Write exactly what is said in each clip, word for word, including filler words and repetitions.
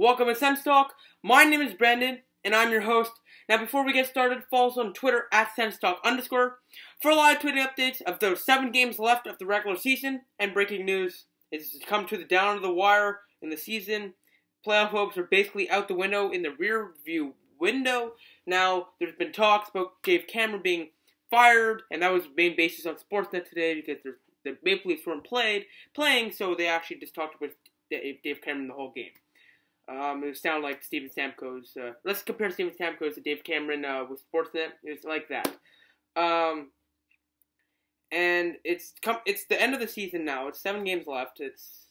Welcome to SensTalk. My name is Brandon, and I'm your host. Now, before we get started, follow us on Twitter at SensTalk underscore for live tweeting updates of those seven games left of the regular season and breaking news. It's come to the down of the wire in the season. Playoff hopes are basically out the window in the rear view window. Now, there's been talks about Dave Cameron being fired, and that was the main basis on Sportsnet today because there's the Maple Leafs weren't played, playing, so they actually just talked about Dave Cameron the whole game. Um, it sounded like Stephen Samko's, uh, let's compare Stephen Samko's to Dave Cameron uh, with Sportsnet. It's like that. Um, and it's come, it's the end of the season now. It's seven games left. It's,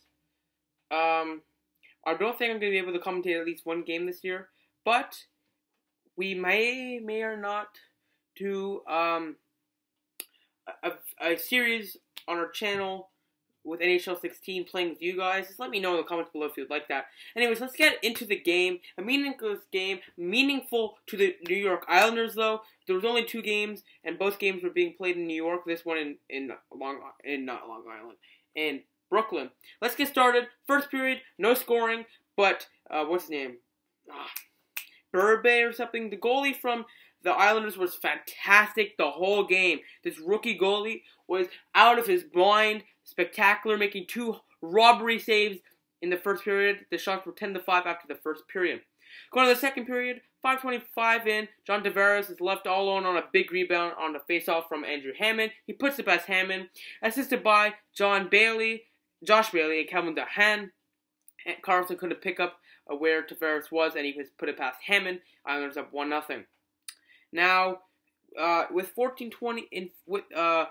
um, I don't think I'm going to be able to commentate at least one game this year, but we may, may or not do, um, a, a series on our channel with N H L sixteen playing with you guys. Just let me know in the comments below if you'd like that. Anyways, let's get into the game. A meaningless game, meaningful to the New York Islanders though. There was only two games, and both games were being played in New York. This one in in Long in not Long Island, in Brooklyn. Let's get started. First period, no scoring, but uh, what's his name? Ah, Berbe or something. The goalie from the Islanders was fantastic the whole game. This rookie goalie was out of his mind, spectacular, making two robbery saves in the first period. The shots were ten to five after the first period. Going to the second period, five twenty-five in, John Tavares is left all alone on a big rebound on a face-off from Andrew Hammond. He puts it past Hammond, assisted by John Bailey, Josh Bailey, and Calvin DeHaan. Carlson couldn't pick up where Tavares was, and he was put it past Hammond. Islanders up one nothing. Now, uh, with fourteen twenty in, with uh,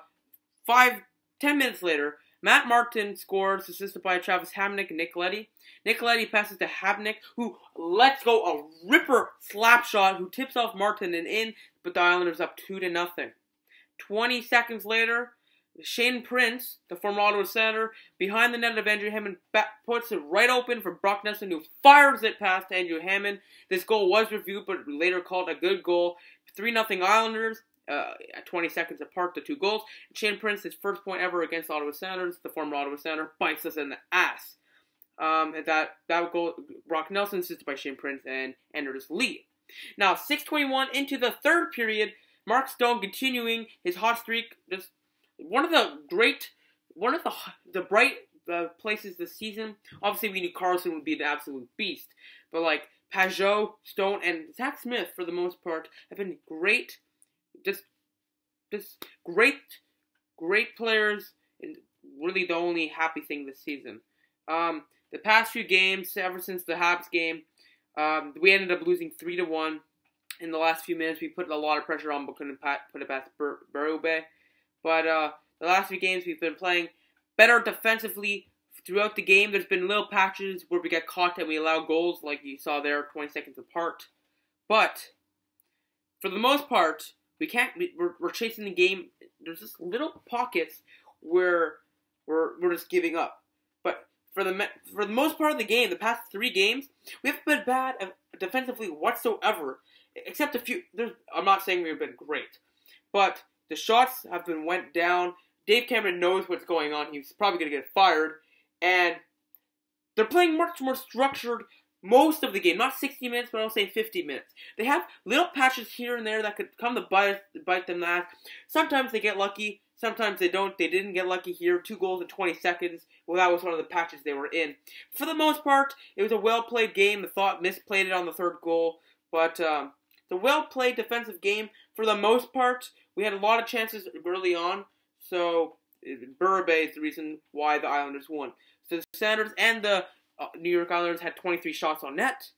five ten minutes later, Matt Martin scores, assisted by Travis Hamonic and Nicoletti. Nicoletti passes to Hamnick, who lets go a ripper slap shot, who tips off Martin and in, but the Islanders up two to nothing. Twenty seconds later, Shane Prince, the former Ottawa Senator, behind the net of Andrew Hammond, puts it right open for Brock Nelson, who fires it past Andrew Hammond. This goal was reviewed, but later called a good goal. three nothing Islanders, uh, twenty seconds apart, the two goals. Shane Prince, his first point ever against Ottawa Senators, the former Ottawa Senator, bites us in the ass. Um, and that, that goal, Brock Nelson, assisted by Shane Prince and Anders Lee. Now, six twenty-one into the third period, Mark Stone continuing his hot streak. Just one of the great, one of the the bright uh, places this season. Obviously, we knew Carlson would be an absolute beast, but like Pajot, Stone, and Zach Smith, for the most part, have been great, just, just great, great players, and really the only happy thing this season. Um, the past few games, ever since the Habs game, um, we ended up losing three to one. In the last few minutes, we put a lot of pressure on, but couldn't put it past Berube. But uh, the last few games we've been playing better defensively throughout the game. There's been little patches where we get caught and we allow goals like you saw there twenty seconds apart. But for the most part, we can't, we're, we're chasing the game. There's just little pockets where we're, we're just giving up. But for the, for the most part of the game, the past three games, we haven't been bad defensively whatsoever. Except a few, there's, I'm not saying we've been great, but the shots have been went down. Dave Cameron knows what's going on. He's probably going to get fired. And they're playing much more structured most of the game. Not sixty minutes, but I'll say fifty minutes. They have little patches here and there that could come to bite, bite them ass. Sometimes they get lucky. Sometimes they don't. They didn't get lucky here. Two goals in twenty seconds. Well, that was one of the patches they were in. For the most part, it was a well-played game. The thought misplayed it on the third goal. But um, the well-played defensive game, for the most part, we had a lot of chances early on, so Berube is the reason why the Islanders won. So the Senators and the uh, New York Islanders had twenty-three shots on net.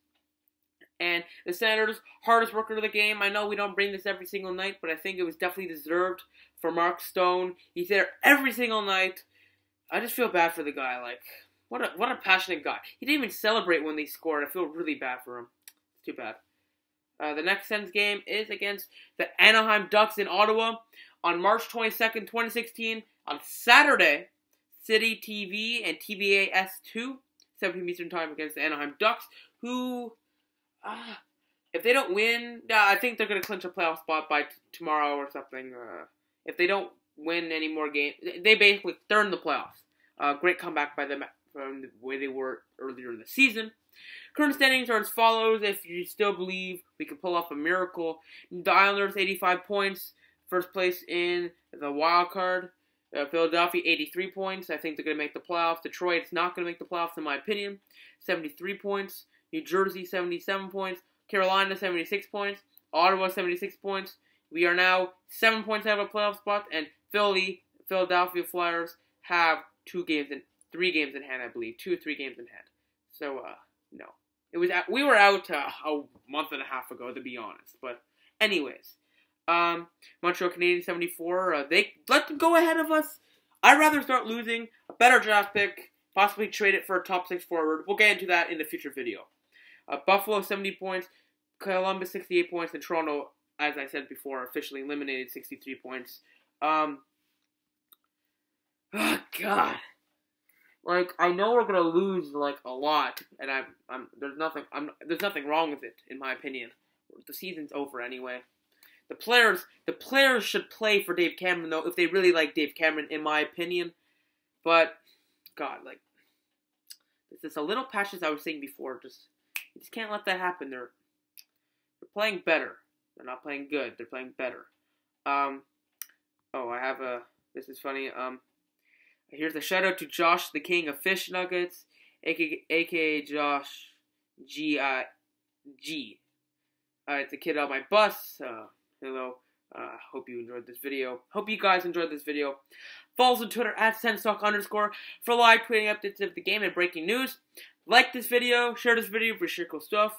And the Senators, hardest worker of the game. I know we don't bring this every single night, but I think it was definitely deserved for Mark Stone. He's there every single night. I just feel bad for the guy. Like, what a, what a passionate guy. He didn't even celebrate when they scored. I feel really bad for him. It's too bad. Uh, the next Sens game is against the Anaheim Ducks in Ottawa on March twenty-second, twenty sixteen, on Saturday, City T V and T V A S two, seven p m Eastern Time, against the Anaheim Ducks, who, uh, if they don't win, uh, I think they're going to clinch a playoff spot by t tomorrow or something. Uh, if they don't win any more games, they basically, they're in the playoffs. Uh, great comeback by them from the way they were earlier in the season. Current standings are as follows. If you still believe we can pull off a miracle, the Islanders eighty-five points, first place in the wild card. Uh, Philadelphia eighty-three points. I think they're going to make the playoffs. Detroit is not going to make the playoffs in my opinion. seventy-three points. New Jersey seventy-seven points. Carolina seventy-six points. Ottawa seventy-six points. We are now seven points out of a playoff spot, and Philly, Philadelphia Flyers have two games in, three games in hand, I believe, two or three games in hand. So, uh, no, it was at, we were out uh, a month and a half ago, to be honest. But, anyways, um, Montreal Canadiens seventy-four. Uh, they let them go ahead of us. I'd rather start losing a better draft pick, possibly trade it for a top six forward. We'll get into that in the future video. Uh, Buffalo seventy points, Columbus sixty-eight points, and Toronto, as I said before, officially eliminated, sixty-three points. Um, oh God, like I know we're gonna lose like a lot, and I'm, I'm there's nothing, I'm there's nothing wrong with it in my opinion. The season's over anyway. The players, the players should play for Dave Cameron though, if they really like Dave Cameron, in my opinion. But God, like, it's just a little passion I was saying before. Just, you just can't let that happen. They're, they're playing better. They're not playing good. They're playing better. Um, oh, I have a... This is funny. Um, here's a shout-out to Josh, the king of fish nuggets, a k a, a k a. Josh G. Uh, G. Uh, it's a kid on my bus. Uh, hello. I uh, hope you enjoyed this video. Hope you guys enjoyed this video. Follow us on Twitter at SensTalk underscore for live tweeting updates of the game and breaking news. Like this video. Share this video for sure cool stuff.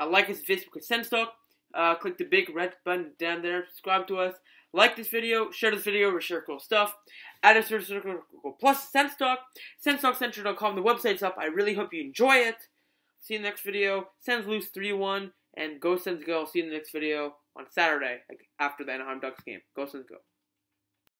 Uh, like us Facebook at SensTalk. Uh, click the big red button down there, subscribe to us, like this video, share this video, we share cool stuff, add us to Circle Plus, SensTalk, SensTalk Central dot com, the website's up, I really hope you enjoy it, see you in the next video, Sens lose three one, and go Sens go, see you in the next video on Saturday, after the Anaheim Ducks game, go Sens go.